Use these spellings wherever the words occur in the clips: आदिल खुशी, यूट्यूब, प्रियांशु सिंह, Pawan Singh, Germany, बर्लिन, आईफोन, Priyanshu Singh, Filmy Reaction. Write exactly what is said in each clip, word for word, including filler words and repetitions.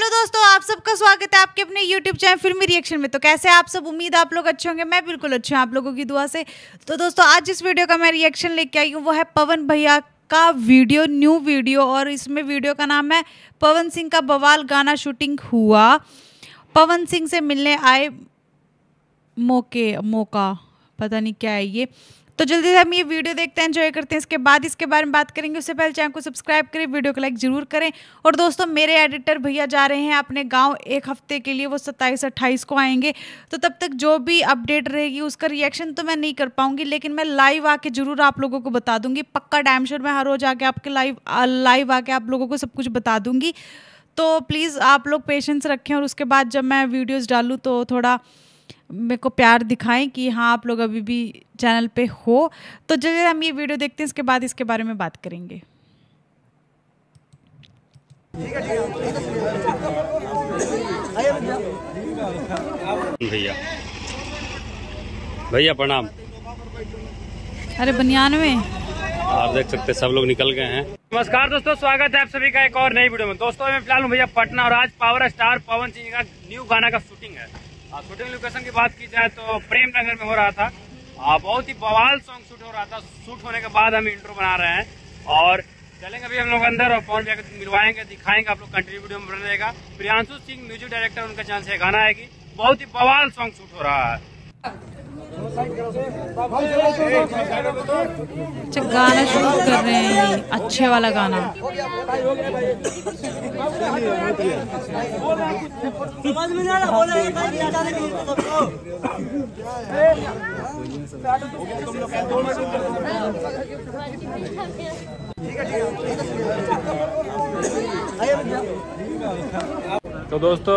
Hello दोस्तों, आप सबका स्वागत है आपके अपने यूट्यूब चैनल फिल्मी रिएक्शन में। तो कैसे आप सब, उम्मीद आप लोग अच्छे होंगे। मैं बिल्कुल अच्छी हूँ आप लोगों की दुआ से। तो दोस्तों आज जिस वीडियो का मैं रिएक्शन लेके आई हूँ वो है पवन भैया का वीडियो, न्यू वीडियो। और इसमें वीडियो का नाम है पवन सिंह का बवाल गाना शूटिंग हुआ। पवन सिंह से मिलने आए मौके मौका पता नहीं क्या है ये। तो जल्दी से हम ये वीडियो देखते हैं, एंजॉय करते हैं। इसके बाद इसके बारे में बात करेंगे। उससे पहले चैनल को सब्सक्राइब करें, वीडियो को लाइक ज़रूर करें। और दोस्तों मेरे एडिटर भैया जा रहे हैं अपने गांव एक हफ्ते के लिए, वो सत्ताईस अट्ठाईस को आएंगे। तो तब तक जो भी अपडेट रहेगी उसका रिएक्शन तो मैं नहीं कर पाऊँगी, लेकिन मैं लाइव आके ज़रूर आप लोगों को बता दूँगी। पक्का डैम श्योर मैं हर रोज़ आके आपके लाइव लाइव आके आप लोगों को सब कुछ बता दूँगी। तो प्लीज़ आप लोग पेशेंस रखें और उसके बाद जब मैं वीडियोज़ डालूँ तो थोड़ा मेरे को प्यार दिखाएं कि हाँ आप लोग अभी भी चैनल पे हो। तो जल्दी हम ये वीडियो देखते हैं, इसके बाद इसके बारे में बात करेंगे। भैया भैया प्रणाम। अरे बनियान में आप देख सकते सब लोग निकल गए हैं। नमस्कार दोस्तों, स्वागत है आप सभी का एक और नई वीडियो में। दोस्तों मैं फिलहाल हूँ भैया पटना और आज पावर स्टार पवन सिंह का न्यू गाना का शूटिंग है। शूटिंग लोकेशन की बात की जाए तो प्रेम नगर में हो रहा था। आ, बहुत ही बवाल सॉन्ग शूट हो रहा था। शूट होने के बाद हम इंट्रो बना रहे हैं और चलेंगे अभी हम लोग अंदर और पवन भैया मिलवाएंगे, दिखाएंगे। आप लोग कंटिन्यू वीडियो में बने रहेगा। प्रियांशु सिंह म्यूजिक डायरेक्टर, उनका चांस है गाना आएगी। बहुत ही बवाल सॉन्ग शूट हो रहा है। अच्छा गाना शूट कर रहे हैं, अच्छे वाला गाना। तो दोस्तों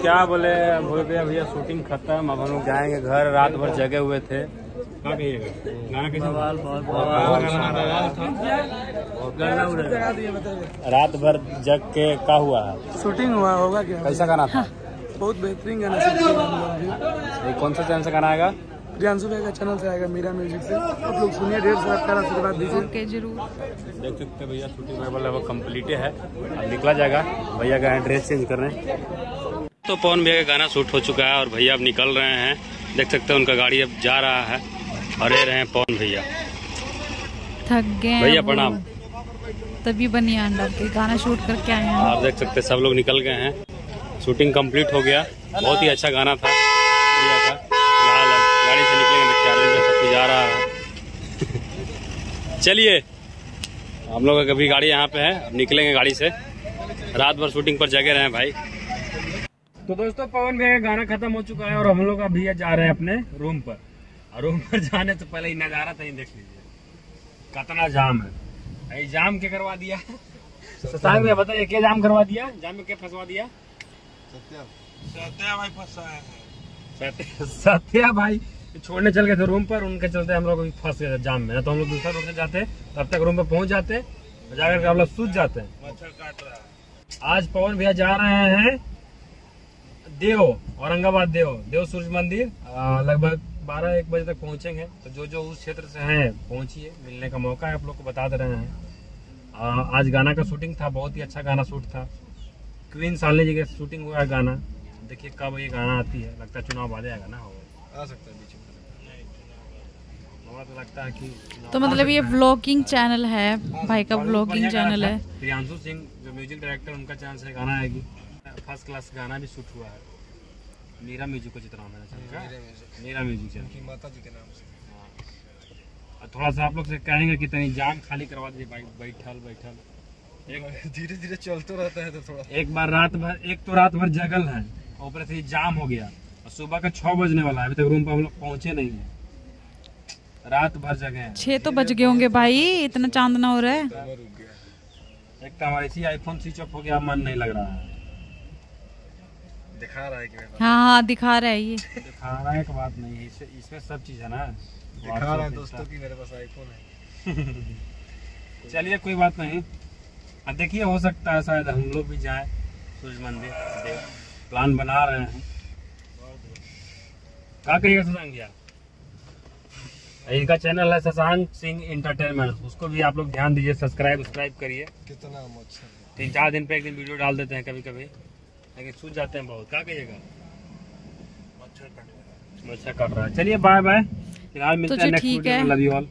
क्या बोले, हो गया भैया शूटिंग खत्म। अब हम लोग जाएंगे घर, रात भर जगे हुए थे। रात भर जग के का हुआ है, शूटिंग हुआ होगा। क्या कैसा गाना था? बहुत बेहतरीन गाना। कौन सा चैनल से गाना आएगा? प्रियांशु भैया का चैनल से आएगा, मीरा म्यूजिक से। आप लोग सुनिए, ढेर सारा प्यारा आशीर्वाद दीजिए। ओके जरूर देख सकते हैं भैया, शूटिंग लगभग कम्प्लीट है। अब निकला जाएगा, भैया का ड्रेस चेंज कर रहे हैं। तो पवन भैया का गाना शूट हो चुका है और भैया अब निकल रहे हैं। देख सकते हैं उनका गाड़ी अब जा रहा है और ये रहे हैं पवन भैया। थक गए भैया प्रणाम। तभी बनियान डाल के गाना शूट करके आए हैं। आप देख सकते हैं सब लोग निकल गए हैं, शूटिंग कम्प्लीट हो गया। बहुत ही अच्छा गाना था भैया का। गाड़ी से निकलेंगे तो सब कुछ जा रहा है। चलिए हम लोग अभी गाड़ी यहाँ पे है, अब निकलेंगे गाड़ी से। रात भर शूटिंग पर जगे रहे हैं भाई। तो दोस्तों पवन भैया गाना खत्म हो चुका है और हम लोग अभी जा रहे हैं अपने रूम पर। और रूम पर जाने से तो पहले ही नजारा था, देख लीजिए कितना जाम है। जाम क्या करवा दिया ससान भैया, बताइए क्या जाम करवा दिया? जाम में क्या फंसवा दिया? सत्या भाई फंसा है। सत्या भाई छोड़ने चल गए थे रूम पर, उनके चलते हम लोग फंस गए जाम में। तो हम लोग दूसरा रोड से जाते, तब तक रूम पर पहुंच जाते, जाकर हम लोग सूझ जाते हैं। आज पवन भैया जा रहे हैं देव, औरंगाबाद देव देव सूर्य मंदिर। लगभग बारह एक बजे तक पहुंचेंगे। तो जो जो उस क्षेत्र से हैं पहुंचिए, मिलने का मौका है। आप लोग को बता दे रहे हैं आज गाना का शूटिंग था, बहुत ही अच्छा गाना शूट था। क्वीन सालने जी का शूटिंग हुआ है गाना। देखिए कब ये गाना आती है, लगता है चुनाव आ जाएगा ना, आ सकता है बीच में। लगता है कि तो मतलब ये व्लॉगिंग चैनल है, भाई का व्लॉगिंग चैनल है। प्रियांशु सिंह जो म्यूजिक डायरेक्टर, उनका चांस है गाना आएगी। फर्स्ट क्लास गाना भी शूट हुआ है मीरा म्यूजिक को, जितना मीरा म्यूजिक चैनल की माता जी के नाम से। थोड़ा सा आप लोग से कहेंगे कि तनी जाम खाली करवा दीजिए। बैठल बैठल धीरे धीरे चलते रहता है। तो थोड़ा एक बार रात भर, एक तो रात भर जगल है, ऊपर से जाम हो गया और सुबह का छह बजने वाला है, अभी तक रूम पर हम लोग पहुँचे नहीं है। रात भर जगह है, छह तो बज गए होंगे भाई, इतना चांदना हो रहा है। एक तो हमारे इसी आईफोन स्विच ऑफ हो गया, मन नहीं लग रहा है। दिखा रहा है कि हाँ हाँ दिखा रहा है, ये दिखा रहा है। एक बात नहीं है, इसमें इसमें सब चीज है ना, दिखा रहा है दोस्तों कि मेरे पास आईफोन है। चलिए कोई बात नहीं। अब देखिए हो सकता है शायद हम लोग भी जाए सूर्य मंदिर, प्लान बना रहे हैं। क्या करिएगा शशांक भैया, इनका चैनल है ससान सिंह एंटरटेनमेंट, उसको भी आप लोग ध्यान दीजिए, सब्सक्राइब सब्सक्राइब करिए। कितना अच्छा, तीन चार दिन पे एक दिन वीडियो डाल देते हैं कभी कभी। लेकिन सूझ जाते हैं बहुत, क्या कहिएगा। मच्छर कट रहा है। चलिए बाय बाय, फिलहाल मिलते हैं नेक्स्ट वीडियो में। Love you all,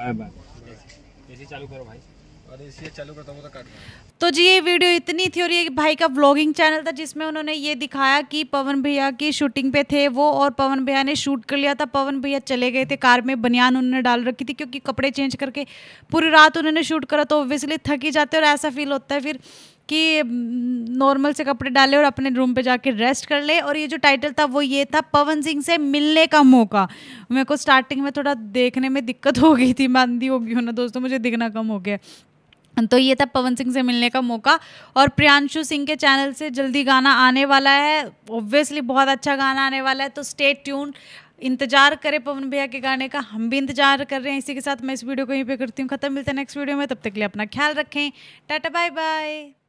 bye bye. AC चालू करो भाई, अरे एसी चालू करता हूं तो काट रहा है। तो जी ये वीडियो इतनी थी और ये भाई का व्लॉगिंग चैनल था जिसमें उन्होंने ये दिखाया कि पवन भैया की शूटिंग पे थे वो, और पवन भैया ने शूट कर लिया था। पवन भैया चले गए थे कार में, बनियान उन्होंने डाल रखी थी क्योंकि कपड़े चेंज करके पूरी रात उन्होंने शूट करा तो ऑब्वियसली थक ही जाते और ऐसा फील होता है फिर कि नॉर्मल से कपड़े डाले और अपने रूम पे जाके रेस्ट कर ले। और ये जो टाइटल था वो ये था, पवन सिंह से मिलने का मौका। मेरे को स्टार्टिंग में थोड़ा देखने में दिक्कत हो गई थी, मैं अंधी हो गई हूँ ना दोस्तों, मुझे दिखना कम हो गया। तो ये था पवन सिंह से मिलने का मौका। और प्रियांशु सिंह के चैनल से जल्दी गाना आने वाला है, ऑब्वियसली बहुत अच्छा गाना आने वाला है। तो स्टे ट्यून, इंतजार करें पवन भैया के गाने का, हम भी इंतजार कर रहे हैं। इसी के साथ मैं इस वीडियो को यहीं पे करती हूँ खत्म। मिलते हैं नेक्स्ट वीडियो में, तब तक के लिए अपना ख्याल रखें। Tata bye bye.